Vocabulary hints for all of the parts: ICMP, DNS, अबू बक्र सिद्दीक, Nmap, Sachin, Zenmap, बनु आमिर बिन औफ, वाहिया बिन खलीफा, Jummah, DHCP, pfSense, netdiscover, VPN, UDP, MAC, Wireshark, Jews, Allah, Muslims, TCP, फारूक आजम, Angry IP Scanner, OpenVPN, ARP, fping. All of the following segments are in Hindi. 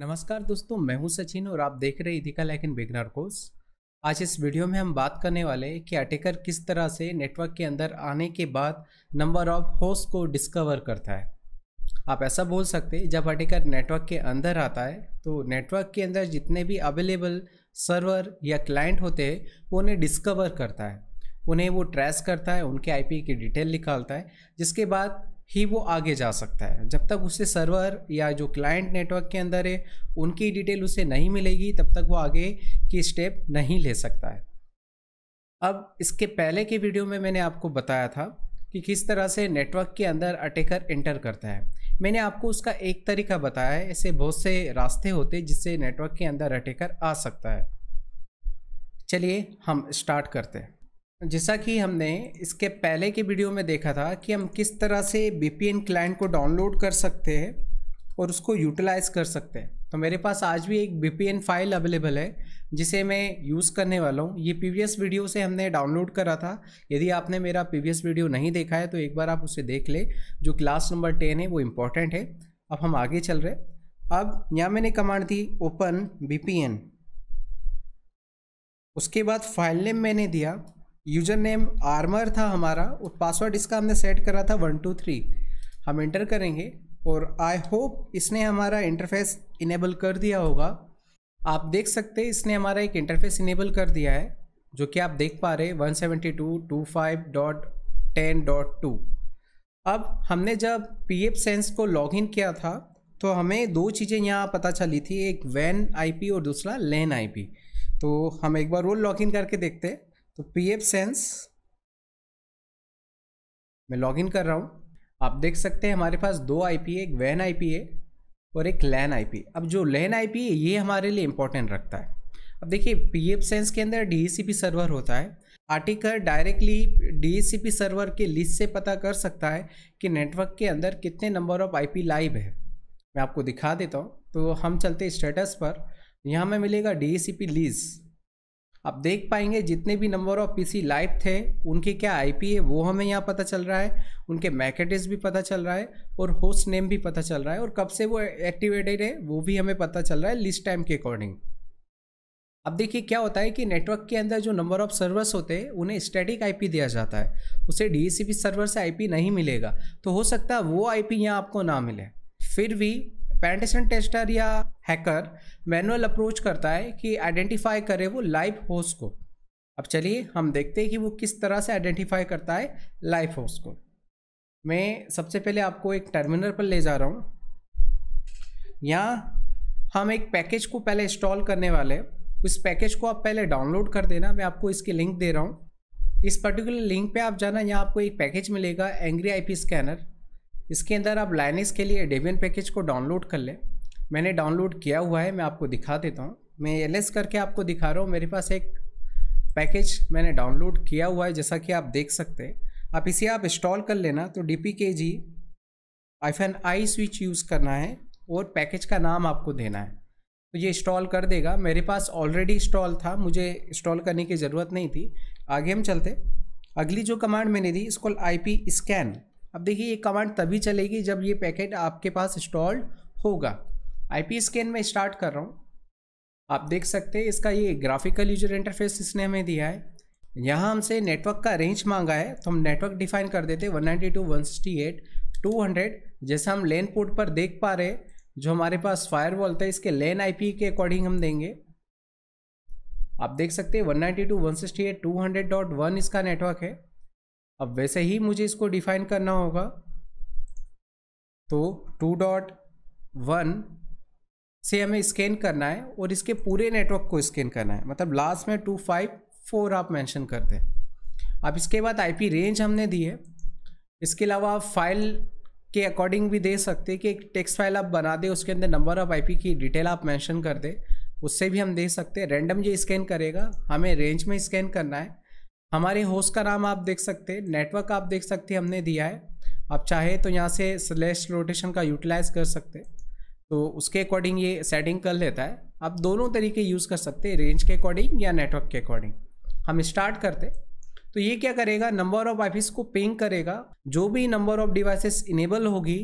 नमस्कार दोस्तों, मैं हूं सचिन और आप देख रहे इथिकल हैकिंग बिगिनर कोर्स। आज इस वीडियो में हम बात करने वाले हैं कि अटैकर किस तरह से नेटवर्क के अंदर आने के बाद नंबर ऑफ होस्ट को डिस्कवर करता है। आप ऐसा बोल सकते हैं, जब अटैकर नेटवर्क के अंदर आता है तो नेटवर्क के अंदर जितने भी अवेलेबल सर्वर या क्लाइंट होते हैं वो उन्हें डिस्कवर करता है, उन्हें वो ट्रेस करता है, उनके IP की डिटेल निकालता है, जिसके बाद ही वो आगे जा सकता है। जब तक उसे सर्वर या जो क्लाइंट नेटवर्क के अंदर है उनकी डिटेल उसे नहीं मिलेगी तब तक वो आगे की स्टेप नहीं ले सकता है। अब इसके पहले के वीडियो में मैंने आपको बताया था कि किस तरह से नेटवर्क के अंदर अटैकर एंटर करता है। मैंने आपको उसका एक तरीका बताया है, ऐसे बहुत से रास्ते होते जिससे नेटवर्क के अंदर अटैकर आ सकता है। चलिए हम स्टार्ट करते हैं। जैसा कि हमने इसके पहले के वीडियो में देखा था कि हम किस तरह से VPN क्लाइंट को डाउनलोड कर सकते हैं और उसको यूटिलाइज़ कर सकते हैं, तो मेरे पास आज भी एक VPN फाइल अवेलेबल है जिसे मैं यूज़ करने वाला हूँ। ये प्रीवियस वीडियो से हमने डाउनलोड करा था। यदि आपने मेरा प्रीवियस वीडियो नहीं देखा है तो एक बार आप उसे देख ले, जो क्लास नंबर 10 है वो इम्पोर्टेंट है। अब हम आगे चल रहे। अब यहाँ मैंने कमांड दी OpenVPN, उसके बाद फाइल नेम मैंने दिया, यूजर नेम आर्मर था हमारा और पासवर्ड इसका हमने सेट करा था 123। हम एंटर करेंगे और आई होप इसने हमारा इंटरफेस इनेबल कर दिया होगा। आप देख सकते हैं इसने हमारा एक इंटरफेस इनेबल कर दिया है, जो कि आप देख पा रहे 172.25.10.2। अब हमने जब pfSense को लॉगिन किया था तो हमें दो चीज़ें यहाँ पता चली थी, एक WAN IP और दूसरा LAN IP। तो हम एक बार वो लॉगिन करके देखते हैं। तो pfSense मैं लॉगिन कर रहा हूँ। आप देख सकते हैं हमारे पास दो IP है, एक WAN IP है और एक LAN IP। अब जो LAN IP है ये हमारे लिए इम्पोर्टेंट रखता है। अब देखिए pfSense के अंदर DHCP सर्वर होता है। आर्टिकल डायरेक्टली DHCP सर्वर के लिस्ट से पता कर सकता है कि नेटवर्क के अंदर कितने नंबर ऑफ IP लाइव है। मैं आपको दिखा देता हूँ। तो हम चलते स्टेटस पर, यहाँ में मिलेगा DHCP लिस्ट। आप देख पाएंगे जितने भी नंबर ऑफ PC लाइव थे उनके क्या IP है वो हमें यहाँ पता चल रहा है, उनके MAC एड्रेस भी पता चल रहा है और होस्ट नेम भी पता चल रहा है और कब से वो एक्टिवेटेड है वो भी हमें पता चल रहा है लिस्ट टाइम के अकॉर्डिंग। अब देखिए क्या होता है कि नेटवर्क के अंदर जो नंबर ऑफ सर्वर्स होते हैं उन्हें स्टैटिक IP दिया जाता है, उसे DHCP सर्वर से IP नहीं मिलेगा, तो हो सकता है वो IP यहाँ आपको ना मिले। फिर भी पेनिट्रेशन टेस्टर या हैकर मैनुअल अप्रोच करता है कि आइडेंटिफाई करे वो लाइव होस्ट को। अब चलिए हम देखते हैं कि वो किस तरह से आइडेंटिफाई करता है लाइव होस्ट को। मैं सबसे पहले आपको एक टर्मिनल पर ले जा रहा हूँ। यहाँ हम एक पैकेज को पहले इंस्टॉल करने वाले हैं। उस पैकेज को आप पहले डाउनलोड कर देना, मैं आपको इसकी लिंक दे रहा हूँ। इस पर्टिकुलर लिंक पर आप जाना, यहाँ आपको एक पैकेज मिलेगा Angry IP स्कैनर। इसके अंदर आप लाइनेक्स के लिए डेबियन पैकेज को डाउनलोड कर लें। मैंने डाउनलोड किया हुआ है, मैं आपको दिखा देता हूँ। मैं LS करके आपको दिखा रहा हूँ। मेरे पास एक पैकेज मैंने डाउनलोड किया हुआ है जैसा कि आप देख सकते हैं। आप इसे आप इंस्टॉल कर लेना। तो dpkg-i स्विच यूज़ करना है और पैकेज का नाम आपको देना है, तो ये इंस्टॉल कर देगा। मेरे पास ऑलरेडी इंस्टॉल था, मुझे इंस्टॉल करने की ज़रूरत नहीं थी। आगे हम चलते। अगली जो कमांड मैंने दी इसको IP स्कैन। अब देखिए ये कमांड तभी चलेगी जब ये पैकेट आपके पास इंस्टॉल्ड होगा। IP स्कैन में स्टार्ट कर रहा हूँ। आप देख सकते हैं इसका ये ग्राफिकल यूजर इंटरफेस इसने हमें दिया है। यहाँ हमसे नेटवर्क का रेंज मांगा है तो हम नेटवर्क डिफाइन कर देते 192.168.200। जैसा हम LAN पोर्ट पर देख पा रहे जो हमारे पास फायरवॉल था इसके LAN IP के अकॉर्डिंग हम देंगे। आप देख सकते हैं 192.168.200.1 इसका नेटवर्क है। अब वैसे ही मुझे इसको डिफाइन करना होगा, तो 2.1 से हमें स्कैन करना है और इसके पूरे नेटवर्क को स्कैन करना है, मतलब लास्ट में 254 आप मेंशन करते हैं। अब इसके बाद IP रेंज हमने दी है। इसके अलावा आप फाइल के अकॉर्डिंग भी दे सकते हैं कि एक टेक्स्ट फाइल आप बना दें, उसके अंदर नंबर ऑफ IP की डिटेल आप मेंशन कर दें, उससे भी हम दे सकते हैं। रैंडम ये स्कैन करेगा, हमें रेंज में स्कैन करना है। हमारे होस्ट का नाम आप देख सकते हैं, नेटवर्क आप देख सकते हैं हमने दिया है। आप चाहे तो यहाँ से /रोटेशन का यूटिलाइज़ कर सकते हैं, तो उसके अकॉर्डिंग ये सेटिंग कर लेता है। आप दोनों तरीके यूज़ कर सकते हैं, रेंज के अकॉर्डिंग या नेटवर्क के अकॉर्डिंग। हम स्टार्ट करते। तो ये क्या करेगा, नंबर ऑफ IPs को पिंग करेगा। जो भी नंबर ऑफ डिवाइसेस इनेबल होगी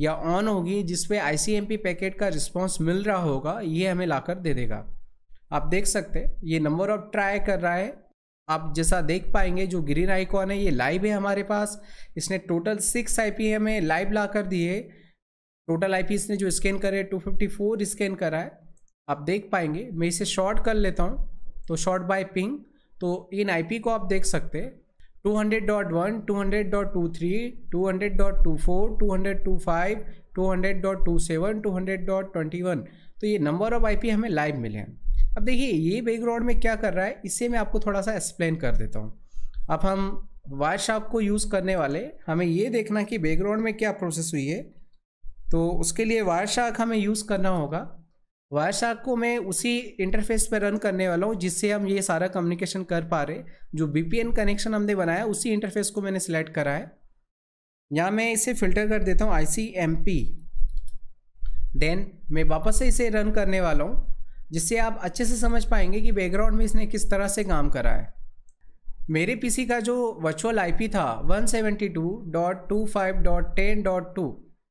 या ऑन होगी जिसपे ICMP पैकेट का रिस्पॉन्स मिल रहा होगा, ये हमें लाकर दे देगा। आप देख सकते हैं ये नंबर ऑफ ट्राई कर रहा है। आप जैसा देख पाएंगे जो ग्रीन आइकॉन है ये लाइव है हमारे पास। इसने टोटल 6 IP हमें लाइव लाकर दिए। टोटल IP इसने जो स्कैन करे 254 स्कैन करा है, आप देख पाएंगे। मैं इसे शॉर्ट कर लेता हूँ, तो शॉर्ट बाय पिंग, तो इन IP को आप देख सकते हैं 200.1, 200.23, 200.24, 200.25, 200.27, 200.21, तो ये नंबर ऑफ IP हमें लाइव मिले हैं। अब देखिए ये बैकग्राउंड में क्या कर रहा है, इसे मैं आपको थोड़ा सा एक्सप्लेन कर देता हूँ। अब हम वायरशार्क को यूज़ करने वाले, हमें ये देखना कि बैकग्राउंड में क्या प्रोसेस हुई है, तो उसके लिए वायरशार्क हमें यूज़ करना होगा। वायरशार्क को मैं उसी इंटरफेस पर रन करने वाला हूँ जिससे हम ये सारा कम्युनिकेशन कर पा रहे। जो VPN कनेक्शन हमने बनाया उसी इंटरफेस को मैंने सिलेक्ट करा है। यहाँ मैं इसे फ़िल्टर कर देता हूँ ICMP, देन मैं वापस से इसे रन करने वाला हूँ जिससे आप अच्छे से समझ पाएंगे कि बैकग्राउंड में इसने किस तरह से काम करा है। मेरे PC का जो वर्चुअल IP था 172.25.10.2,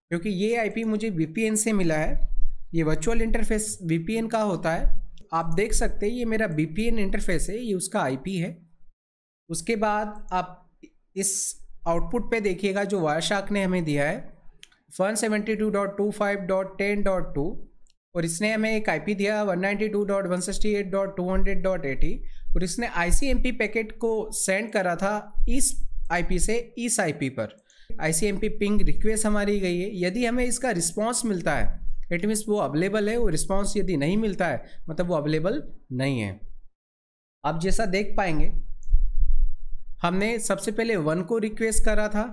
क्योंकि ये IP मुझे VPN से मिला है। ये वर्चुअल इंटरफेस VPN का होता है। आप देख सकते हैं ये मेरा VPN इंटरफेस है, ये उसका IP है। उसके बाद आप इस आउटपुट पे देखिएगा जो वायरशार्क ने हमें दिया है 172.25.10.2, और इसने हमें एक IP दिया 192.168.200.80, और इसने ICMP पैकेट को सेंड करा था इस IP से इस IP पर। ICMP पिंग रिक्वेस्ट हमारी गई है। यदि हमें इसका रिस्पॉन्स मिलता है इट मीन्स वो अवेलेबल है, वो रिस्पॉन्स यदि नहीं मिलता है मतलब वो अवेलेबल नहीं है। आप जैसा देख पाएंगे हमने सबसे पहले 1 को रिक्वेस्ट करा था,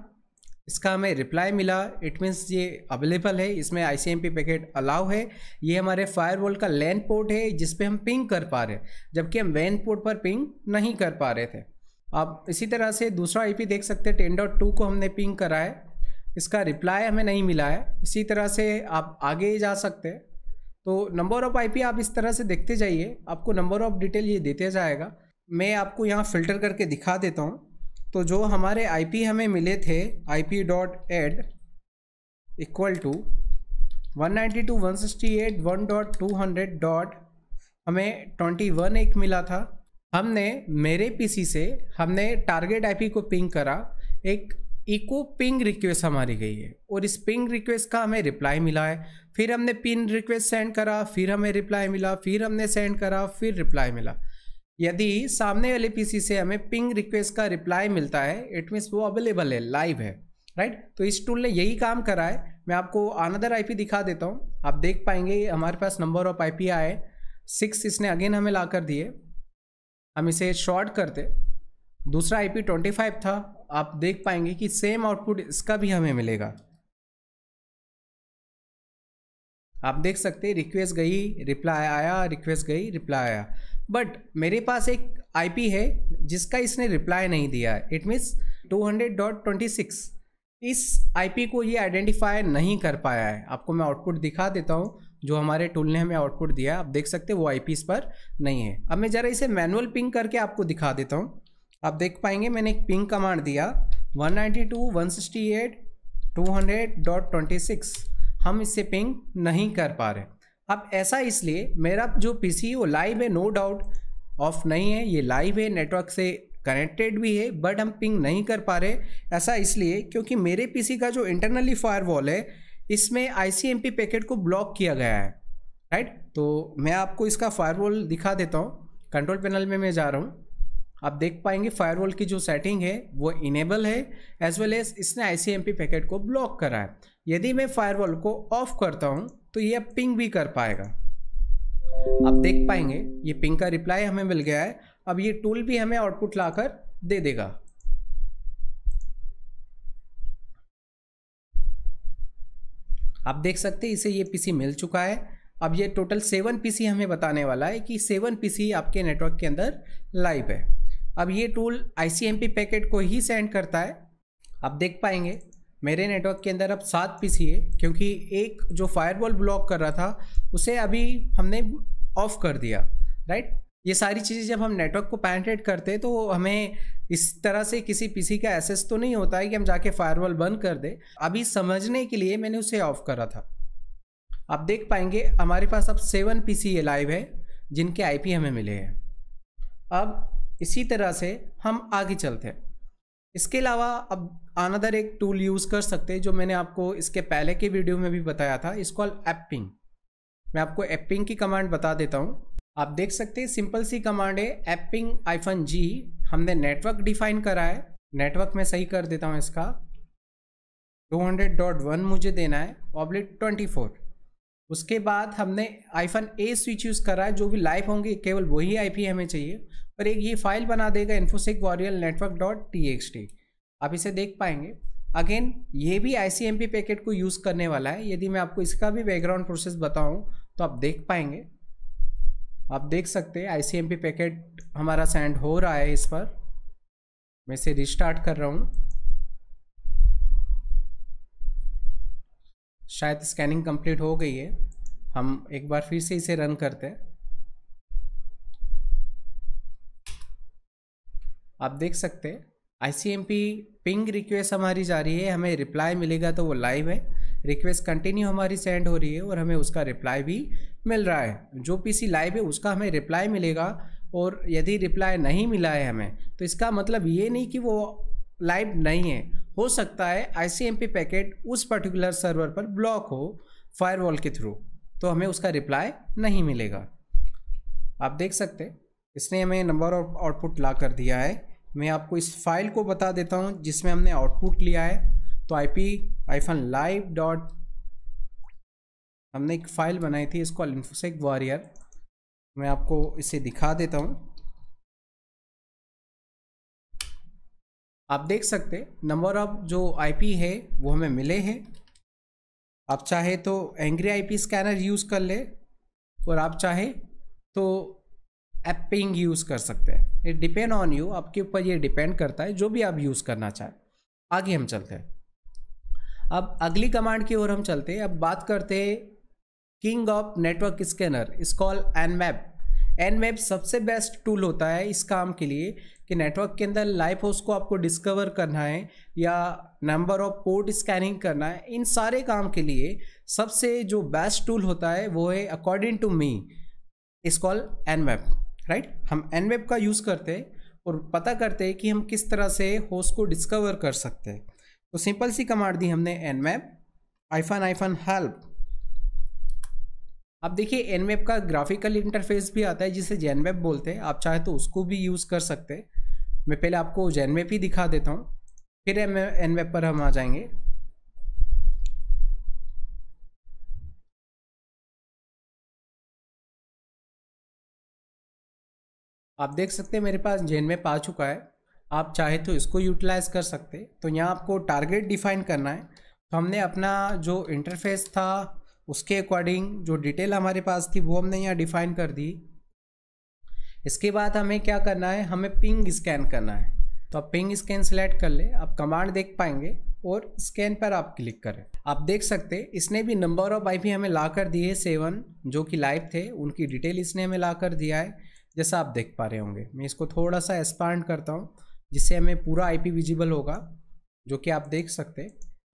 इसका हमें रिप्लाई मिला, इट मीन्स ये अवेलेबल है, इसमें ICMP पैकेट अलाउ है। ये हमारे फायरवॉल का LAN पोर्ट है जिस पे हम पिंग कर पा रहे हैं, जबकि हम WAN पोर्ट पर पिंग नहीं कर पा रहे थे। आप इसी तरह से दूसरा IP देख सकते हैं 10.2 को हमने पिंग करा है, इसका रिप्लाई हमें नहीं मिला है। इसी तरह से आप आगे जा सकते हैं। तो नंबर ऑफ IP आप इस तरह से देखते जाइए, आपको नंबर ऑफ डिटेल ये देते जाएगा। मैं आपको यहाँ फ़िल्टर करके दिखा देता हूँ। तो जो हमारे IP हमें मिले थे IP.add इक्वल टू 192.168.1.200. हमें 21 एक मिला था। हमने मेरे PC से हमने टारगेट IP को पिंग करा, एक इको पिंग रिक्वेस्ट हमारी गई है और इस पिंग रिक्वेस्ट का हमें रिप्लाई मिला है। फिर हमने पिन रिक्वेस्ट सेंड करा, फिर हमें रिप्लाई मिला, फिर हमने सेंड करा, फिर रिप्लाई मिला। यदि सामने वाले PC से हमें पिंग रिक्वेस्ट का रिप्लाई मिलता है इट मीन्स वो अवेलेबल है, लाइव है, राइट। तो इस टूल ने यही काम करा है। मैं आपको अनदर IP दिखा देता हूँ। आप देख पाएंगे हमारे पास नंबर ऑफ IP आए 6 इसने अगेन हमें ला कर दिए। हम इसे शॉर्ट करते, दूसरा IP 25 था। आप देख पाएंगे कि सेम आउटपुट इसका भी हमें मिलेगा। आप देख सकते हैं रिक्वेस्ट गई रिप्लाई आया, रिक्वेस्ट गई रिप्लाई आया, बट मेरे पास एक IP है जिसका इसने रिप्लाई नहीं दिया। इट मीन्स 200.26 इस IP को ये आइडेंटिफाई नहीं कर पाया है। आपको मैं आउटपुट दिखा देता हूँ जो हमारे टूल ने हमें आउटपुट दिया। आप देख सकते हैं वो IP इस पर नहीं है। अब मैं ज़रा इसे मैनुअल पिंग करके आपको दिखा देता हूँ। आप देख पाएंगे मैंने एक पिंग कमांड दिया 192.168.200.26, हम इससे पिंग नहीं कर पा रहे। अब ऐसा इसलिए मेरा जो PC वो लाइव है, नो डाउट, ऑफ नहीं है, ये लाइव है, नेटवर्क से कनेक्टेड भी है, बट हम पिंग नहीं कर पा रहे। ऐसा इसलिए क्योंकि मेरे PC का जो इंटरनली फायरवॉल है इसमें ICMP पैकेट को ब्लॉक किया गया है, राइट। तो मैं आपको इसका फायरवॉल दिखा देता हूँ। कंट्रोल पैनल में मैं जा रहा हूँ, आप देख पाएंगे फायरवॉल की जो सेटिंग है वो इनेबल है, एज वेल एज इसने ICMP पैकेट को ब्लॉक करा है। यदि मैं फायरवॉल को ऑफ करता हूं तो ये अब पिंग भी कर पाएगा। आप देख पाएंगे ये पिंग का रिप्लाई हमें मिल गया है। अब ये टूल भी हमें आउटपुट लाकर दे देगा। आप देख सकते हैं इसे ये PC मिल चुका है। अब ये टोटल 7 PC हमें बताने वाला है कि 7 PC आपके नेटवर्क के अंदर लाइव है। अब ये टूल ICMP पैकेट को ही सेंड करता है। आप देख पाएंगे मेरे नेटवर्क के अंदर अब 7 PC है, क्योंकि एक जो फायरवॉल ब्लॉक कर रहा था उसे अभी हमने ऑफ कर दिया, राइट। ये सारी चीज़ें जब हम नेटवर्क को पेनिट्रेट करते हैं तो हमें इस तरह से किसी पीसी का एक्सेस तो नहीं होता है कि हम जाके फायरवॉल बंद कर दें। अभी समझने के लिए मैंने उसे ऑफ करा था। आप देख पाएंगे हमारे पास अब 7 पीसी लाइव है जिनके आईपी हमें मिले हैं। अब इसी तरह से हम आगे चलते हैं। इसके अलावा अब अनदर एक टूल यूज़ कर सकते हैं जो मैंने आपको इसके पहले के वीडियो में भी बताया था, इसको एपिंग। मैं आपको एपिंग की कमांड बता देता हूँ। आप देख सकते हैं सिंपल सी कमांड है fping-g। हमने नेटवर्क डिफाइन करा है, नेटवर्क में सही कर देता हूँ इसका 200.1 मुझे देना है /24। उसके बाद हमने -a स्विच यूज़ करा है, जो भी लाइव होंगे केवल वही आईपी हमें चाहिए। और एक ये फाइल बना देगा infosec_network.txt। आप इसे देख पाएंगे। अगेन ये भी ICMP पैकेट को यूज़ करने वाला है। यदि मैं आपको इसका भी बैकग्राउंड प्रोसेस बताऊँ तो आप देख पाएंगे। आप देख सकते हैं ICMP पैकेट हमारा सेंड हो रहा है। इस पर मैं इसे रिस्टार्ट कर रहा हूँ। शायद स्कैनिंग कंप्लीट हो गई है। हम एक बार फिर से इसे रन करते हैं। आप देख सकते हैं ICMP पिंग रिक्वेस्ट हमारी जा रही है, हमें रिप्लाई मिलेगा तो वो लाइव है। रिक्वेस्ट कंटिन्यू हमारी सेंड हो रही है और हमें उसका रिप्लाई भी मिल रहा है। जो पीसी लाइव है उसका हमें रिप्लाई मिलेगा, और यदि रिप्लाई नहीं मिला है हमें तो इसका मतलब ये नहीं कि वो लाइव नहीं है। हो सकता है ICMP पैकेट उस पर्टिकुलर सर्वर पर ब्लॉक हो फायरवॉल के थ्रू, तो हमें उसका रिप्लाई नहीं मिलेगा। आप देख सकते हैं इसने हमें नंबर ऑफ आउटपुट ला कर दिया है। मैं आपको इस फाइल को बता देता हूं जिसमें हमने आउटपुट लिया है। तो ip-live. हमने एक फ़ाइल बनाई थी, इसको इन्फोसेक वॉरियर। मैं आपको इसे दिखा देता हूँ। आप देख सकते नंबर ऑफ जो आईपी है वो हमें मिले हैं। आप चाहे तो एंग्री आईपी स्कैनर यूज़ कर ले और आप चाहे तो एपिंग यूज़ कर सकते हैं। इट डिपेंड ऑन यू, आपके ऊपर ये डिपेंड करता है जो भी आप यूज़ करना चाहें। आगे हम चलते हैं। अब अगली कमांड की ओर हम चलते हैं। अब बात करते हैं king of network scanner, it's called Nmap। Nmap सबसे बेस्ट टूल होता है इस काम के लिए कि नेटवर्क के अंदर लाइव होस्ट को आपको डिस्कवर करना है या नंबर ऑफ पोर्ट स्कैनिंग करना है। इन सारे काम के लिए सबसे जो बेस्ट टूल होता है वो है according to me, it's called Nmap, right. हम Nmap का यूज़ करते हैं और पता करते हैं कि हम किस तरह से होस्ट को डिस्कवर कर सकते हैं। तो सिंपल सी कमांड दी हमने Nmap -help। अब देखिए Nmap का ग्राफिकल इंटरफेस भी आता है जिसे Zenmap बोलते हैं। आप चाहे तो उसको भी यूज़ कर सकते हैं। मैं पहले आपको Zenmap ही दिखा देता हूँ, फिर Nmap पर हम आ जाएंगे। आप देख सकते हैं मेरे पास Zenmap आ चुका है। आप चाहे तो इसको यूटिलाइज कर सकते हैं। तो यहाँ आपको टारगेट डिफाइन करना है। तो हमने अपना जो इंटरफेस था उसके अकॉर्डिंग जो डिटेल हमारे पास थी वो हमने यहाँ डिफाइन कर दी। इसके बाद हमें क्या करना है, हमें पिंग स्कैन करना है। तो आप पिंग स्कैन सेलेक्ट कर ले, आप कमांड देख पाएंगे और स्कैन पर आप क्लिक करें। आप देख सकते इसने भी नंबर ऑफ आईपी हमें ला कर दिए 7 जो कि लाइव थे, उनकी डिटेल इसने हमें ला कर दिया है जैसा आप देख पा रहे होंगे। मैं इसको थोड़ा सा एक्सपांड करता हूँ जिससे हमें पूरा आईपी विजिबल होगा जो कि आप देख सकते।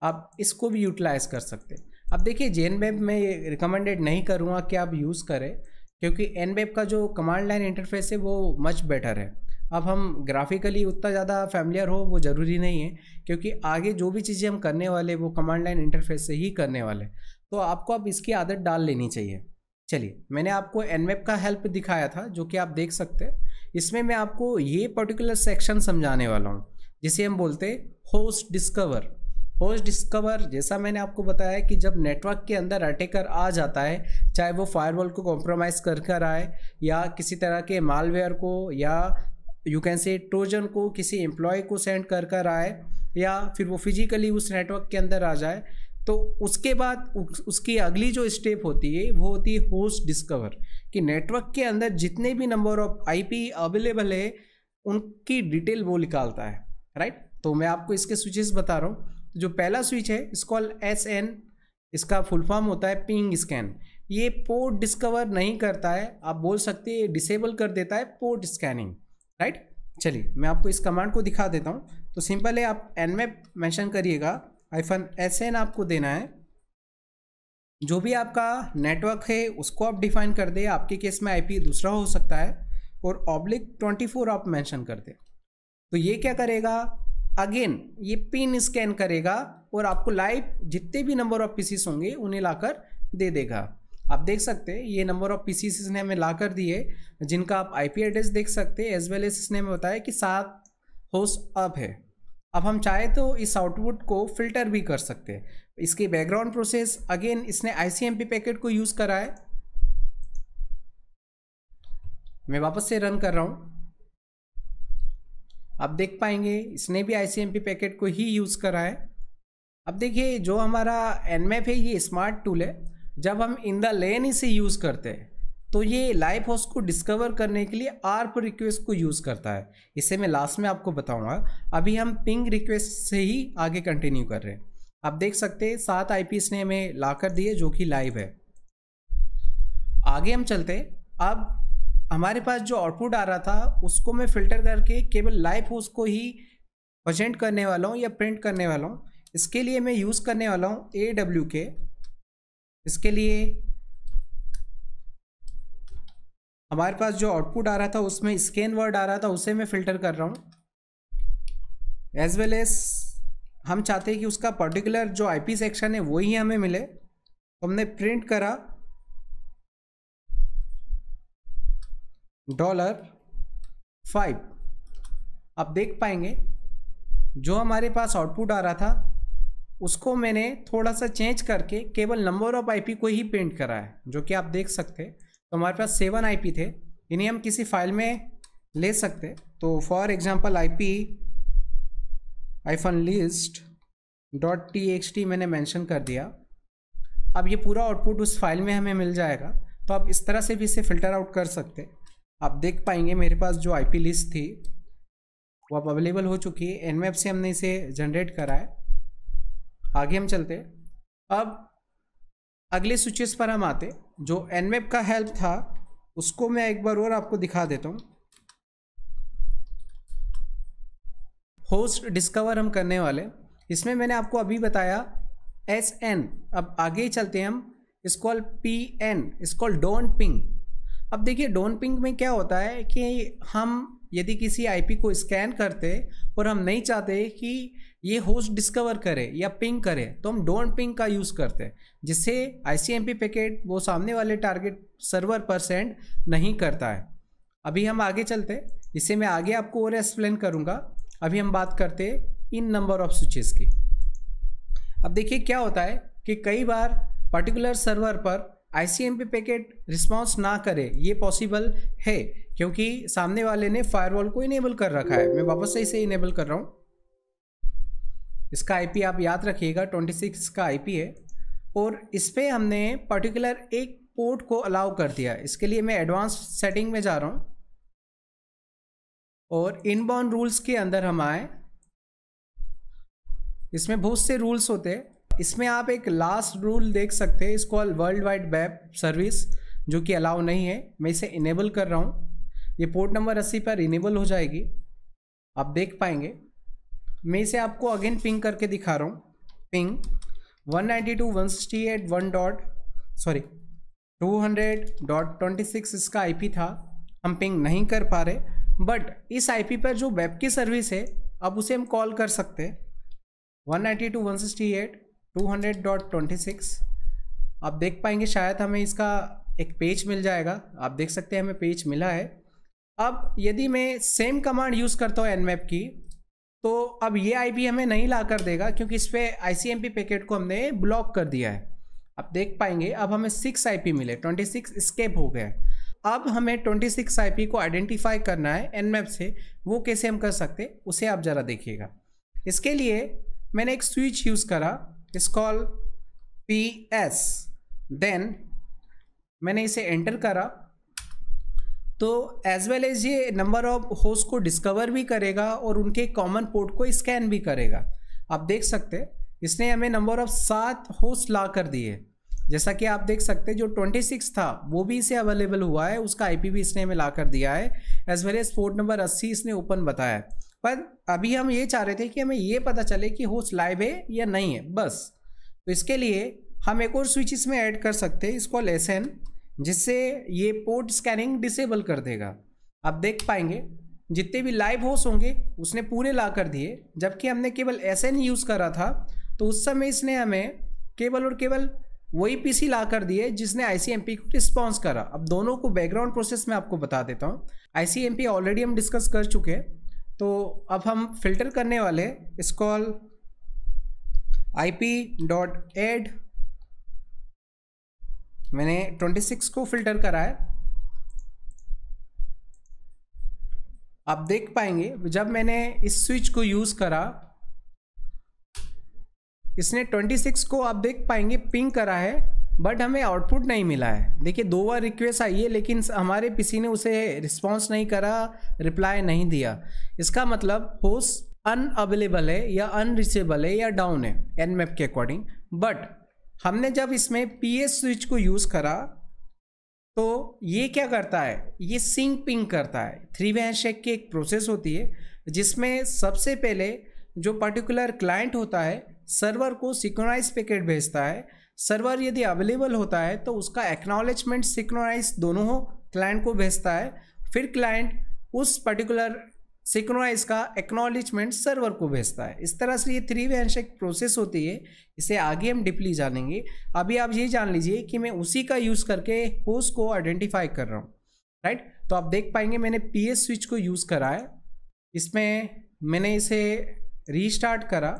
आप इसको भी यूटिलाइज कर सकते। अब देखिए Zenmap में रिकमेंडेड नहीं करूँगा कि आप यूज़ करें, क्योंकि Nmap का जो कमांड लाइन इंटरफेस है वो मच बेटर है। अब हम ग्राफिकली उतना ज़्यादा फैमिलियर हो वो ज़रूरी नहीं है, क्योंकि आगे जो भी चीज़ें हम करने वाले वो कमांड लाइन इंटरफेस से ही करने वाले, तो आपको अब इसकी आदत डाल लेनी चाहिए। चलिए, मैंने आपको Nmap का हेल्प दिखाया था जो कि आप देख सकते हैं। इसमें मैं आपको ये पर्टिकुलर सेक्शन समझाने वाला हूँ जिसे हम बोलते हैं होस्ट डिस्कवर। होस्ट डिस्कवर जैसा मैंने आपको बताया कि जब नेटवर्क के अंदर अटैकर आ जाता है, चाहे वो फायरवॉल को कॉम्प्रोमाइज कर कर आए या किसी तरह के मालवेयर को या यू कैन से ट्रोजन को किसी एम्प्लॉय को सेंड कर कर आए, या फिर वो फिजिकली उस नेटवर्क के अंदर आ जाए, तो उसके बाद उसकी अगली जो स्टेप होती है वो होती है होस्ट डिस्कवर, कि नेटवर्क के अंदर जितने भी नंबर ऑफ IP अवेलेबल है उनकी डिटेल वो निकालता है, राइट। तो मैं आपको इसके स्विचेस बता रहा हूँ। जो पहला स्विच है इसको SN, इसका फुल फॉर्म होता है पिंग स्कैन। ये पोर्ट डिस्कवर नहीं करता है, आप बोल सकते हैं डिसेबल कर देता है पोर्ट स्कैनिंग, राइट। चलिए मैं आपको इस कमांड को दिखा देता हूँ। तो सिंपल है, आप nmap मेंशन करिएगा, -sn आपको देना है, जो भी आपका नेटवर्क है उसको आप डिफाइन कर दें, आपके केस में आईपी दूसरा हो सकता है, और /24 आप मेंशन कर दें। तो ये क्या करेगा, अगेन ये पिन स्कैन करेगा और आपको लाइव जितने भी नंबर ऑफ पीसीस होंगे उन्हें लाकर दे देगा। आप देख सकते हैं ये नंबर ऑफ पीसीस इसने हमें ला कर दिए, जिनका आप आईपी एड्रेस देख सकते हैं, एज वेल एज इसने हमें बताया कि 7 होस्ट अब है। अब हम चाहे तो इस आउटपुट को फिल्टर भी कर सकते हैं। इसके बैकग्राउंड प्रोसेस, अगेन इसने ICMP पैकेट को यूज़ करा है। मैं वापस से रन कर रहा हूँ, आप देख पाएंगे इसने भी ICMP पैकेट को ही यूज़ करा है। अब देखिए जो हमारा nmap है ये स्मार्ट टूल है, जब हम इन द लेन इसे यूज़ करते हैं तो ये लाइव होस्ट को डिस्कवर करने के लिए आर्प रिक्वेस्ट को यूज़ करता है। इसे मैं लास्ट में आपको बताऊंगा, अभी हम पिंग रिक्वेस्ट से ही आगे कंटिन्यू कर रहे हैं। आप देख सकते हैं 7 आईपी इसने हमें ला कर दिए जो कि लाइव है। आगे हम चलते, अब हमारे पास जो आउटपुट आ रहा था उसको मैं फ़िल्टर करके केवल लाइव होस्ट को ही प्रेजेंट करने वाला हूँ या प्रिंट करने वाला हूँ। इसके लिए मैं यूज़ करने वाला हूँ awk। इसके लिए हमारे पास जो आउटपुट आ रहा था उसमें स्कैन वर्ड आ रहा था, उसे मैं फ़िल्टर कर रहा हूँ। एज वेल एज हम चाहते हैं कि उसका पर्टिकुलर जो आईपी सेक्शन है वही हमें मिले, तो हमने प्रिंट करा $5। आप देख पाएंगे जो हमारे पास आउटपुट आ रहा था उसको मैंने थोड़ा सा चेंज करके केवल नंबर ऑफ आईपी को ही प्रिंट करा है, जो कि आप देख सकते हैं। तो हमारे पास 7 आईपी थे, इन्हें हम किसी फाइल में ले सकते हैं। तो फॉर एग्जांपल ip -list.txt मैंने मेंशन कर दिया। अब ये पूरा आउटपुट उस फाइल में हमें मिल जाएगा। तो आप इस तरह से भी इसे फ़िल्टर आउट कर सकते। आप देख पाएंगे मेरे पास जो आईपी लिस्ट थी वो अब अवेलेबल हो चुकी है, nmap से हमने इसे जनरेट करा है। आगे हम चलते, अब अगले स्विचेस पर हम आते। जो nmap का हेल्प था उसको मैं एक बार और आपको दिखा देता हूँ। होस्ट डिस्कवर हम करने वाले, इसमें मैंने आपको अभी बताया sn। अब आगे चलते हम, इस कॉल pn, इस कॉल डोंट पिंग। अब देखिए डोंट पिंग में क्या होता है कि हम यदि किसी आईपी को स्कैन करते और हम नहीं चाहते कि ये होस्ट डिस्कवर करे या पिंग करे, तो हम डोंट पिंग का यूज़ करते हैं, जिससे ICMP पैकेट वो सामने वाले टारगेट सर्वर पर सेंड नहीं करता है। अभी हम आगे चलते, इसे मैं आगे आपको और एक्सप्लेन करूँगा। अभी हम बात करते इन नंबर ऑफ स्विचेस की। अब देखिए क्या होता है कि कई बार पर्टिकुलर सर्वर पर ICMP पैकेट रिस्पॉन्स ना करे, ये पॉसिबल है क्योंकि सामने वाले ने फायरवॉल को इनेबल कर रखा है। मैं वापस से इसे इनेबल कर रहा हूँ। इसका आईपी आप याद रखिएगा 26 का आईपी है, और इस पर हमने पर्टिकुलर एक पोर्ट को अलाउ कर दिया। इसके लिए मैं एडवांस सेटिंग में जा रहा हूँ और इनबाउंड रूल्स के अंदर हम आए। इसमें बहुत से रूल्स होते हैं, इसमें आप एक लास्ट रूल देख सकते हैं, इसको वर्ल्ड वाइड वेब सर्विस, जो कि अलाउ नहीं है। मैं इसे इनेबल कर रहा हूँ, ये पोर्ट नंबर 80 पर इनेबल हो जाएगी। आप देख पाएंगे, मैं इसे आपको अगेन पिंग करके दिखा रहा हूँ। पिंग 200.26 इसका आईपी था, हम पिंग नहीं कर पा रहे, बट इस आईपी पर जो वेब की सर्विस है अब उसे हम कॉल कर सकते हैं। 192.168.200.26 आप देख पाएंगे, शायद हमें इसका एक पेज मिल जाएगा। आप देख सकते हैं हमें पेज मिला है। अब यदि मैं सेम कमांड यूज़ करता हूँ nmap की, तो अब ये आईपी हमें नहीं ला कर देगा क्योंकि इस पर ICMP पैकेट को हमने ब्लॉक कर दिया है। आप देख पाएंगे अब हमें 6 आईपी मिले, 26 स्केप हो गए। अब हमें 26 आईपी को आइडेंटिफाई करना है nmap से, वो कैसे हम कर सकते उसे आप ज़रा देखिएगा। इसके लिए मैंने एक स्विच यूज़ करा, इस कॉल ps, देन मैंने इसे एंटर करा। तो एज वेल एज ये नंबर ऑफ होस्ट को डिस्कवर भी करेगा और उनके कॉमन पोर्ट को स्कैन भी करेगा। आप देख सकते हैं इसने हमें नंबर ऑफ 7 होस्ट ला कर दिए, जैसा कि आप देख सकते हैं जो 26 था वो भी इसे अवेलेबल हुआ है, उसका आईपी भी इसने हमें ला कर दिया है, as well as port number 80 इसने ओपन बताया है। पर अभी हम ये चाह रहे थे कि हमें ये पता चले कि होस्ट लाइव है या नहीं है बस, तो इसके लिए हम एक और स्विच इसमें ऐड कर सकते हैं, इसको लेसन, जिससे ये पोर्ट स्कैनिंग डिसेबल कर देगा। आप देख पाएंगे जितने भी लाइव होस्ट होंगे उसने पूरे ला कर दिए, जबकि हमने केवल एसएन यूज़ करा था तो उस समय इसने हमें केवल और केवल वही पीसी ला कर दिए जिसने आईसीएमपी को रिस्पॉन्स करा। अब दोनों को बैकग्राउंड प्रोसेस में आपको बता देता हूँ। आईसीएमपी ऑलरेडी हम डिस्कस कर चुके हैं, तो अब हम फिल्टर करने वाले इसकॉल IP.add, मैंने 26 को फिल्टर करा है। आप देख पाएंगे जब मैंने इस स्विच को यूज़ करा इसने 26 को आप देख पाएंगे पिंग करा है, बट हमें आउटपुट नहीं मिला है। देखिए दो बार रिक्वेस्ट आई है लेकिन हमारे पीसी ने उसे रिस्पॉन्स नहीं करा, रिप्लाई नहीं दिया। इसका मतलब होस्ट अनअवेलेबल है या अनरीचेबल है या डाउन है एनमैप के अकॉर्डिंग। बट हमने जब इसमें पीएस स्विच को यूज़ करा तो ये क्या करता है, ये सिंक पिंग करता है। 3-वे हैंडशेक की एक प्रोसेस होती है जिसमें सबसे पहले जो पर्टिकुलर क्लाइंट होता है सर्वर को सिंक्रोनाइज पैकेट भेजता है, सर्वर यदि अवेलेबल होता है तो उसका एक्नॉलेजमेंट सिंक्रोनाइज दोनों क्लाइंट को भेजता है, फिर क्लाइंट उस पर्टिकुलर सिंक्रोनाइज का एक्नॉलेजमेंट सर्वर को भेजता है। इस तरह से ये 3-वे हैंडशेक प्रोसेस होती है, इसे आगे हम डीपली जानेंगे। अभी आप ये जान लीजिए कि मैं उसी का यूज़ करके होस्ट को आइडेंटिफाई कर रहा हूँ, राइट। तो आप देख पाएंगे मैंने पीएस स्विच को यूज़ करा है, इसमें मैंने इसे रीस्टार्ट करा,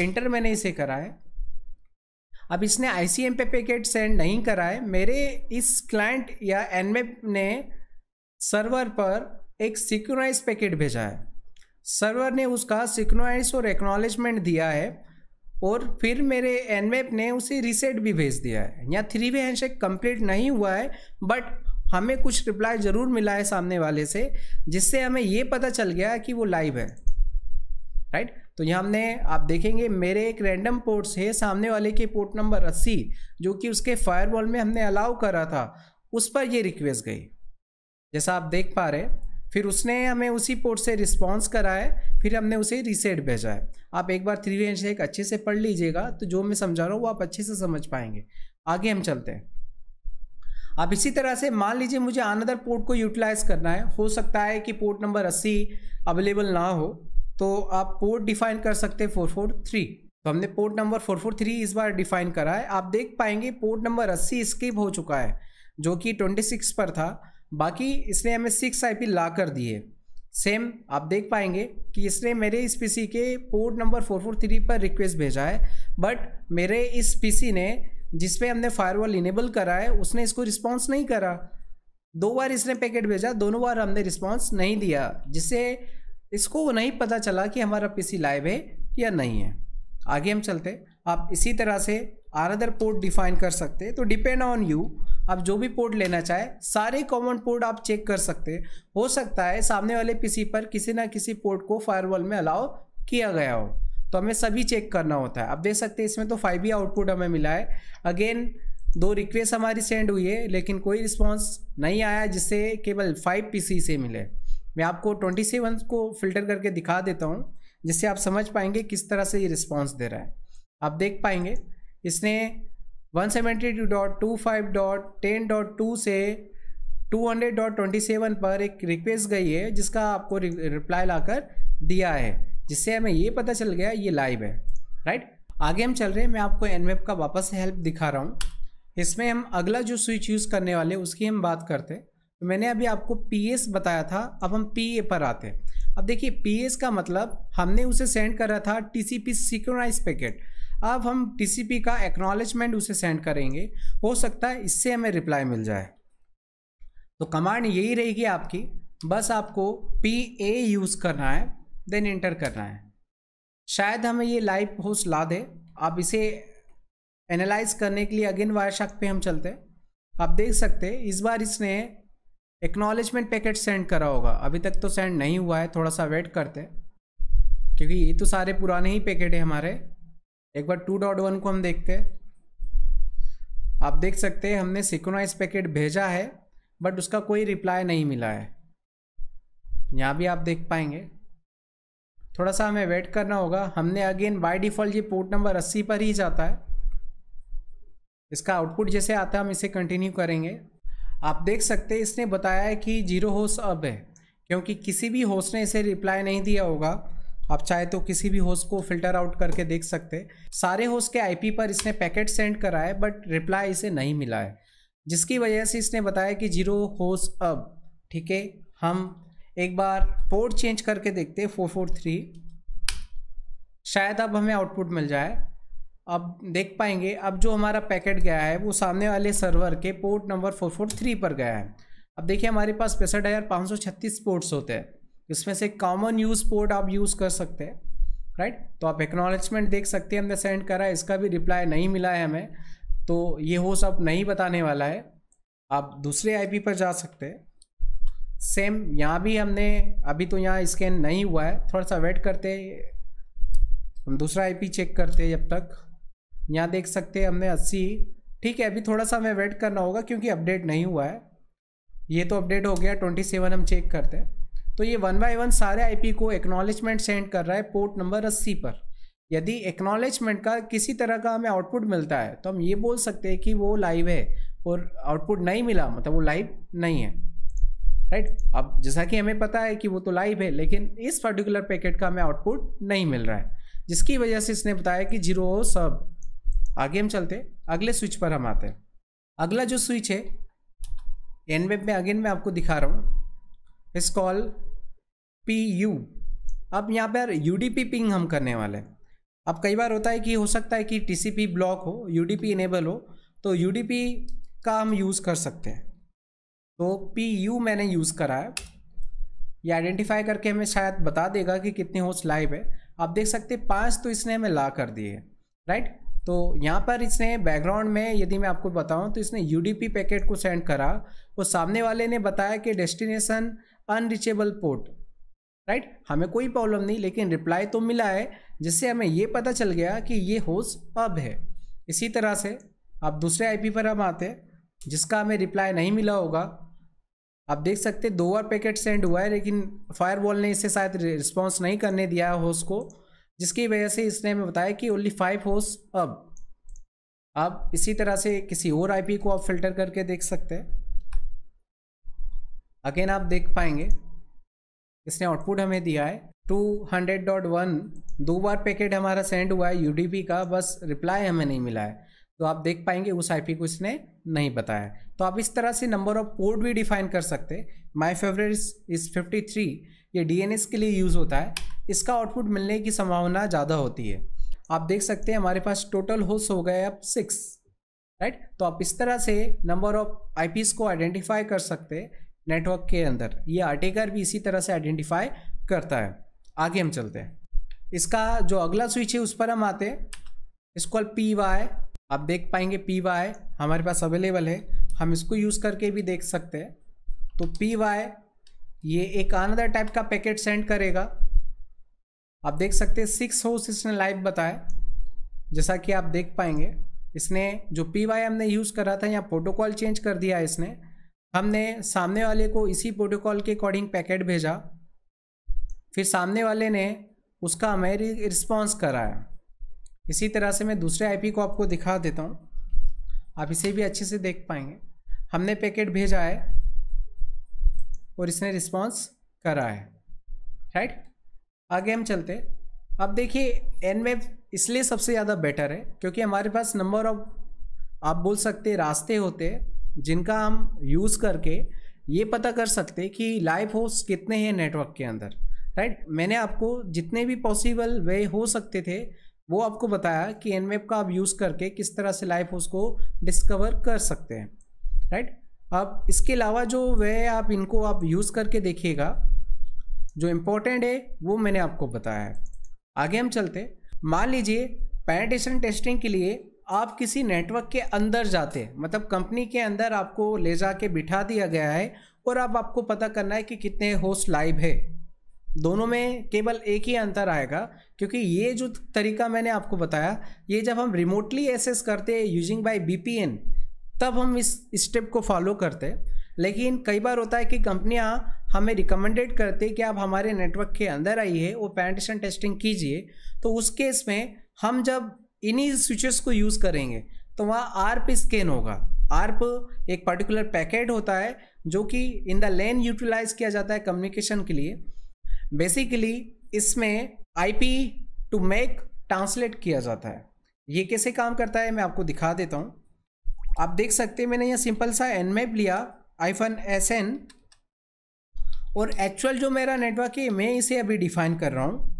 एंटर मैंने इसे करा है। अब इसने आईसीएमपी पैकेट सेंड नहीं करा है, मेरे इस क्लाइंट या एनमैप ने सर्वर पर एक सिंक्रोनाइज पैकेट भेजा है, सर्वर ने उसका सिंक्रोनाइज और एक्नॉलेजमेंट दिया है और फिर मेरे एनमैप ने उसे रीसेट भी भेज दिया है। यहाँ 3-वे हैंडशेक कंप्लीट नहीं हुआ है बट हमें कुछ रिप्लाई ज़रूर मिला है सामने वाले से, जिससे हमें ये पता चल गया कि वो लाइव है, राइट। तो यहाँ हमने आप देखेंगे मेरे एक रैंडम पोर्ट से सामने वाले के पोर्ट नंबर 80 जो कि उसके फायरवॉल में हमने अलाउ करा था उस पर ये रिक्वेस्ट गई, जैसा आप देख पा रहे। फिर उसने हमें उसी पोर्ट से रिस्पॉन्स करा है, फिर हमने उसे रीसेट भेजा है। आप एक बार 3-वे हैंडशेक अच्छे से पढ़ लीजिएगा तो जो मैं समझा रहा हूँ वो आप अच्छे से समझ पाएंगे। आगे हम चलते हैं। आप इसी तरह से मान लीजिए मुझे अनदर पोर्ट को यूटिलाइज़ करना है, हो सकता है कि पोर्ट नंबर 80 अवेलेबल ना हो, तो आप पोर्ट डिफाइन कर सकते हैं 443। तो हमने पोर्ट नंबर 443 इस बार डिफाइन करा है। आप देख पाएंगे पोर्ट नंबर 80 स्किप हो चुका है जो कि 26 पर था, बाकी इसने हमें 6 आईपी ला कर दिए। सेम आप देख पाएंगे कि इसने मेरे इस पीसी के पोर्ट नंबर 443 पर रिक्वेस्ट भेजा है, बट मेरे इस पीसी ने जिस पे हमने फायरवॉल इनेबल करा है उसने इसको रिस्पॉन्स नहीं करा। दो बार इसने पैकेट भेजा, दोनों बार हमने रिस्पॉन्स नहीं दिया, जिससे इसको नहीं पता चला कि हमारा पीसी लाइव है या नहीं है। आगे हम चलते। आप इसी तरह से अनदर पोर्ट डिफाइन कर सकते हैं, तो डिपेंड ऑन यू आप जो भी पोर्ट लेना चाहे सारे कॉमन पोर्ट आप चेक कर सकते हैं। हो सकता है सामने वाले पीसी पर किसी ना किसी पोर्ट को फायरवॉल में अलाउ किया गया हो, तो हमें सभी चेक करना होता है। आप देख सकते हैं इसमें तो 5E आउटपुट हमें मिला है। अगेन 2 रिक्वेस्ट हमारी सेंड हुई है लेकिन कोई रिस्पॉन्स नहीं आया, जिससे केवल 5 PC से मिले। मैं आपको 27 को फिल्टर करके दिखा देता हूँ जिससे आप समझ पाएंगे किस तरह से ये रिस्पॉन्स दे रहा है। आप देख पाएंगे इसने 172.25.10.2 से 200.27 पर एक रिक्वेस्ट गई है जिसका आपको रिप्लाई लाकर दिया है, जिससे हमें ये पता चल गया ये लाइव है, राइट। आगे हम चल रहे हैं। मैं आपको एनमैप का वापस हेल्प दिखा रहा हूँ। इसमें हम अगला जो स्विच यूज़ करने वाले उसकी हम बात करते हैं। तो मैंने अभी आपको पीएस बताया था, अब हम पीए पर आते हैं। अब देखिए पीएस का मतलब हमने उसे सेंड करा था टीसीपी सिंक्रोनाइज पैकेट, अब हम टीसीपी का एक्नॉलेजमेंट उसे सेंड करेंगे, हो सकता है इससे हमें रिप्लाई मिल जाए। तो कमांड यही रहेगी आपकी, बस आपको पीए यूज़ करना है, देन एंटर करना है। शायद हमें ये लाइव होस्ट ला दे। आप इसे एनालाइज करने के लिए अगेन वायरशार्क पे हम चलते हैं। आप देख सकते हैं इस बार इसने एक्नॉलेजमेंट पैकेट सेंड करा होगा, अभी तक तो सेंड नहीं हुआ है, थोड़ा सा वेट करते क्योंकि ये तो सारे पुराने ही पैकेट है हमारे। एक बार 2.1 को हम देखते हैं। आप देख सकते हैं हमने सिंक्रोनाइज पैकेट भेजा है बट उसका कोई रिप्लाई नहीं मिला है। यहाँ भी आप देख पाएंगे, थोड़ा सा हमें वेट करना होगा। हमने अगेन बाय डिफ़ॉल्ट ये पोर्ट नंबर 80 पर ही जाता है, इसका आउटपुट जैसे आता है हम इसे कंटिन्यू करेंगे। आप देख सकते हैं इसने बताया है कि 0 होस्ट अब है, क्योंकि किसी भी होस्ट ने इसे रिप्लाई नहीं दिया होगा। आप चाहे तो किसी भी होस्ट को फिल्टर आउट करके देख सकते हैं। सारे होस्ट के आईपी पर इसने पैकेट सेंड करा है बट रिप्लाई इसे नहीं मिला है, जिसकी वजह से इसने बताया कि 0 होस्ट अब। ठीक है, हम एक बार पोर्ट चेंज करके देखते हैं 443, शायद अब हमें आउटपुट मिल जाए। अब देख पाएंगे अब जो हमारा पैकेट गया है वो सामने वाले सर्वर के पोर्ट नंबर 443 पर गया है। अब देखिए हमारे पास 65,536 पोर्ट्स होते हैं, इसमें से कॉमन यूज़ पोर्ट आप यूज़ कर सकते हैं, राइट। तो आप एक्नॉलेजमेंट देख सकते हैं हमने सेंड करा है, इसका भी रिप्लाई नहीं मिला है हमें, तो ये होस्ट अब नहीं बताने वाला है। आप दूसरे आईपी पर जा सकते हैं। सेम यहाँ भी हमने अभी तो यहाँ स्कैन नहीं हुआ है, थोड़ा सा वेट करते हम दूसरा आईपी चेक करते हैं। जब तक यहाँ देख सकते हैं हमने 80, ठीक है अभी थोड़ा सा हमें वेट करना होगा क्योंकि अपडेट नहीं हुआ है। ये तो अपडेट हो गया 27 हम चेक करते हैं। तो ये 1 बाय 1 सारे आईपी को एक्नॉलेजमेंट सेंड कर रहा है पोर्ट नंबर 80 पर। यदि एक्नॉलेजमेंट का किसी तरह का हमें आउटपुट मिलता है तो हम ये बोल सकते हैं कि वो लाइव है, और आउटपुट नहीं मिला मतलब वो लाइव नहीं है, राइट। अब जैसा कि हमें पता है कि वो तो लाइव है लेकिन इस पर्टिकुलर पैकेट का हमें आउटपुट नहीं मिल रहा है, जिसकी वजह से इसने बताया कि 0 सब। आगे हम चलते अगले स्विच पर हम आते हैं। अगला जो स्विच है एनवेब में, अगेन मैं आपको दिखा रहा हूँ, इस कॉल PU। अब यहाँ पर UDP पिंग हम करने वाले हैं। अब कई बार होता है कि हो सकता है कि TCP ब्लॉक हो, UDP इनेबल हो, तो UDP का हम यूज़ कर सकते हैं। तो PU मैंने यूज़ करा है, ये आइडेंटिफाई करके हमें शायद बता देगा कि कितने होस्ट लाइव है। आप देख सकते हैं 5 तो इसने हमें ला कर दिए, राइट। तो यहाँ पर इसने बैकग्राउंड में यदि मैं आपको बताऊँ तो इसने UDP पैकेट को सेंड करा, वो सामने वाले ने बताया कि डेस्टिनेशन अनरीचेबल पोर्ट, राइट। हमें कोई प्रॉब्लम नहीं, लेकिन रिप्लाई तो मिला है जिससे हमें ये पता चल गया कि ये होस्ट अब है। इसी तरह से आप दूसरे IP पर हम आते हैं जिसका हमें रिप्लाई नहीं मिला होगा। आप देख सकते हैं 2 बार पैकेट सेंड हुआ है लेकिन फायरवॉल ने इसे शायद रिस्पॉन्स नहीं करने दिया होस्ट को, जिसकी वजह से इसने हमें बताया कि ओनली 5 होस्ट अब। आप इसी तरह से किसी और IP को आप फिल्टर करके देख सकते हैं। अगेन आप देख पाएंगे इसने आउटपुट हमें दिया है 200.1, 2 बार पैकेट हमारा सेंड हुआ है UDP का, बस रिप्लाई हमें नहीं मिला है। तो आप देख पाएंगे उस IP को इसने नहीं बताया। तो आप इस तरह से नंबर ऑफ पोर्ट भी डिफाइन कर सकते हैं। माई फेवरेट इज़ 53, ये DNS के लिए यूज़ होता है, इसका आउटपुट मिलने की संभावना ज़्यादा होती है। आप देख सकते हैं हमारे पास टोटल होस्ट हो गए अब 6, राइट। तो आप इस तरह से नंबर ऑफ IPs को आइडेंटिफाई कर सकते हैं नेटवर्क के अंदर। ये आर्टिकल भी इसी तरह से आइडेंटिफाई करता है। आगे हम चलते हैं, इसका जो अगला स्विच है उस पर हम आते हैं, इसको PY। आप देख पाएंगे PY हमारे पास अवेलेबल है, हम इसको यूज़ करके भी देख सकते हैं। तो PY ये एक अनदर टाइप का पैकेट सेंड करेगा। आप देख सकते हैं 6 होस्ट इसने लाइव बताया, जैसा कि आप देख पाएंगे। इसने जो PY हमने यूज़ करा था यहाँ प्रोटोकॉल चेंज कर दिया है, इसने हमने सामने वाले को इसी प्रोटोकॉल के अकॉर्डिंग पैकेट भेजा, फिर सामने वाले ने उसका हमें रिस्पॉन्स कराया। इसी तरह से मैं दूसरे IP को आपको दिखा देता हूँ, आप इसे भी अच्छे से देख पाएंगे। हमने पैकेट भेजा है और इसने रिस्पॉन्स करा है, राइट। आगे हम चलते हैं। अब देखिए Nmap इसलिए सबसे ज़्यादा बेटर है क्योंकि हमारे पास नंबर ऑफ आप बोल सकते रास्ते होते हैं जिनका हम यूज़ करके ये पता कर सकते कि लाइव होस्ट कितने हैं नेटवर्क के अंदर, राइट। मैंने आपको जितने भी पॉसिबल वे हो सकते थे वो आपको बताया कि Nmap का आप यूज़ करके किस तरह से लाइव होस्ट को डिस्कवर कर सकते हैं, राइट। अब इसके अलावा जो वे आप इनको आप यूज़ करके देखिएगा, जो इम्पोर्टेंट है वो मैंने आपको बताया है। आगे हम चलते। मान लीजिए पेनिट्रेशन टेस्टिंग के लिए आप किसी नेटवर्क के अंदर जाते हैं, मतलब कंपनी के अंदर आपको ले जा के बिठा दिया गया है और अब आपको पता करना है कि कितने होस्ट लाइव है। दोनों में केवल एक ही अंतर आएगा, क्योंकि ये जो तरीका मैंने आपको बताया ये जब हम रिमोटली एक्सेस करते हैं यूजिंग बाय VPN, तब हम इस स्टेप को फॉलो करते हैं। लेकिन कई बार होता है कि कंपनियां हमें रिकमेंडेड करते कि आप हमारे नेटवर्क के अंदर आइए, वो पेनिट्रेशन टेस्टिंग कीजिए। तो उस केस में हम जब इन्हीं स्विचेस को यूज़ करेंगे तो वहाँ आर्प स्कैन होगा। आर्प एक पर्टिकुलर पैकेट होता है जो कि इन द लेन यूटिलाइज किया जाता है कम्युनिकेशन के लिए। बेसिकली इसमें आईपी टू मैक ट्रांसलेट किया जाता है। ये कैसे काम करता है मैं आपको दिखा देता हूँ। आप देख सकते हैं मैंने यहाँ सिंपल सा एनमैप लिया -sn और एक्चुअल जो मेरा नेटवर्क है मैं इसे अभी डिफाइन कर रहा हूँ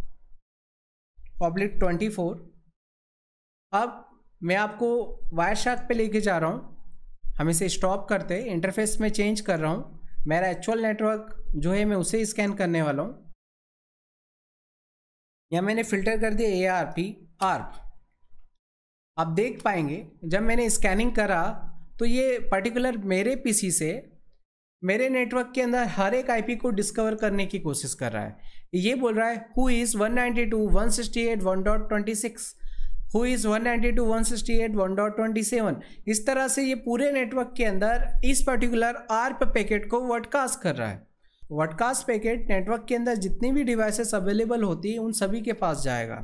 पब्लिक 24। अब मैं आपको वायरशार्क पे लेके जा रहा हूँ। हम इसे स्टॉप करते हैं, इंटरफेस में चेंज कर रहा हूँ। मेरा एक्चुअल नेटवर्क जो है मैं उसे स्कैन करने वाला हूँ। या मैंने फिल्टर कर दिया ARP। आप देख पाएंगे जब मैंने स्कैनिंग करा तो ये पर्टिकुलर मेरे पीसी से मेरे नेटवर्क के अंदर हर एक आईपी को डिस्कवर करने की कोशिश कर रहा है। ये बोल रहा है हु इज़ 192.168.1.26, हु इज़ 192.168.1.27। इस तरह से ये पूरे नेटवर्क के अंदर इस पर्टिकुलर आर्प पैकेट को वॉडकास्ट कर रहा है। वॉडकास्ट पैकेट नेटवर्क के अंदर जितनी भी डिवाइसेस अवेलेबल होती है उन सभी के पास जाएगा।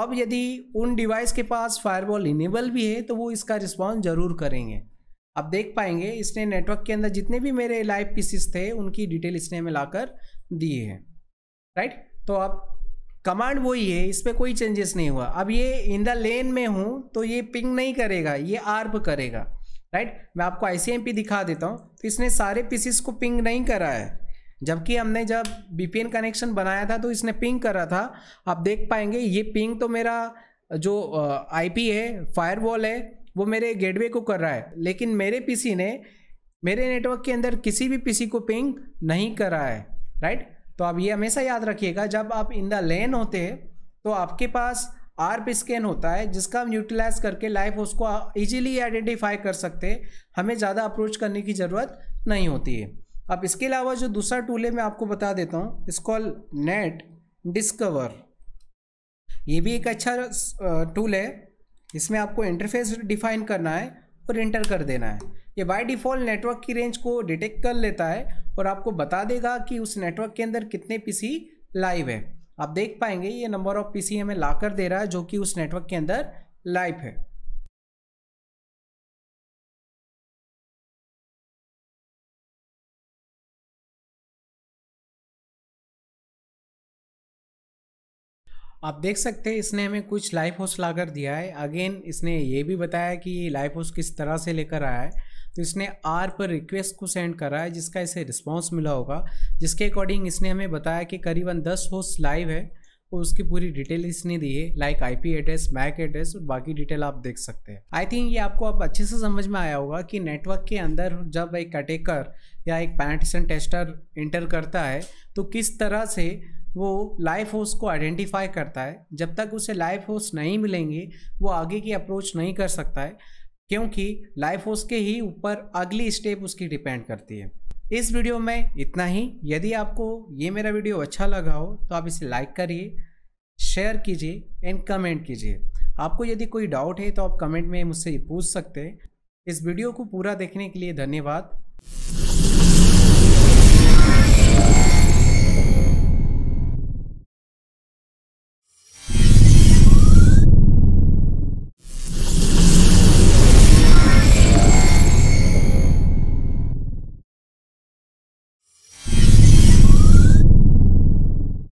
अब यदि उन डिवाइस के पास फायरवॉल इनेबल भी है तो वो इसका रिस्पॉन्स ज़रूर करेंगे। आप देख पाएंगे इसने नेटवर्क के अंदर जितने भी मेरे लाइव पीसीस थे उनकी डिटेल इसने में लाकर दी है, राइट। तो आप कमांड वही है, इस पर कोई चेंजेस नहीं हुआ। अब ये इन द लेन में हूँ तो ये पिंग नहीं करेगा, ये आर्प करेगा, राइट। मैं आपको ICMP दिखा देता हूँ। तो इसने सारे पीसीस को पिंग नहीं करा है, जबकि हमने जब VPN कनेक्शन बनाया था तो इसने पिंग करा था। आप देख पाएंगे ये पिंग तो मेरा जो IP है, फायरवॉल है, वो मेरे गेटवे को कर रहा है, लेकिन मेरे पीसी ने मेरे नेटवर्क के अंदर किसी भी पीसी को पिंग नहीं करा है, राइट। तो आप ये हमेशा याद रखिएगा, जब आप इन द लेन होते हैं तो आपके पास आर्प स्कैन होता है जिसका हम यूटिलाइज करके लाइव होस्ट को ईजिली आइडेंटिफाई कर सकते हैं। हमें ज़्यादा अप्रोच करने की ज़रूरत नहीं होती है। अब इसके अलावा जो दूसरा टूल है मैं आपको बता देता हूँ, इट्स कॉल्ड नेट डिस्कवर। ये भी एक अच्छा टूल है। इसमें आपको इंटरफेस डिफाइन करना है और एंटर कर देना है। ये बाय डिफ़ॉल्ट नेटवर्क की रेंज को डिटेक्ट कर लेता है और आपको बता देगा कि उस नेटवर्क के अंदर कितने पीसी लाइव है। आप देख पाएंगे ये नंबर ऑफ पीसी हमें लाकर दे रहा है जो कि उस नेटवर्क के अंदर लाइव है। आप देख सकते हैं इसने हमें कुछ लाइव होस्ट लाकर दिया है। अगेन इसने ये भी बताया कि लाइव होस्ट किस तरह से लेकर आया है। तो इसने आर पर रिक्वेस्ट को सेंड करा है जिसका इसे रिस्पांस मिला होगा, जिसके अकॉर्डिंग इसने हमें बताया कि करीबन 10 होस्ट लाइव है और उसकी पूरी डिटेल इसने दी है, like IP address, MAC address और बाकी डिटेल आप देख सकते हैं। आई थिंक ये आपको अब अच्छे से समझ में आया होगा कि नेटवर्क के अंदर जब एक अटैकर या एक पेनिट्रेशन टेस्टर इंटर करता है तो किस तरह से वो लाइव होस्ट को आइडेंटिफाई करता है। जब तक उसे लाइव होस्ट नहीं मिलेंगे वो आगे की अप्रोच नहीं कर सकता है, क्योंकि लाइव होस्ट के ही ऊपर अगली स्टेप उसकी डिपेंड करती है। इस वीडियो में इतना ही। यदि आपको ये मेरा वीडियो अच्छा लगा हो तो आप इसे लाइक करिए, शेयर कीजिए एंड कमेंट कीजिए। आपको यदि कोई डाउट है तो आप कमेंट में मुझसे पूछ सकते हैं। इस वीडियो को पूरा देखने के लिए धन्यवाद।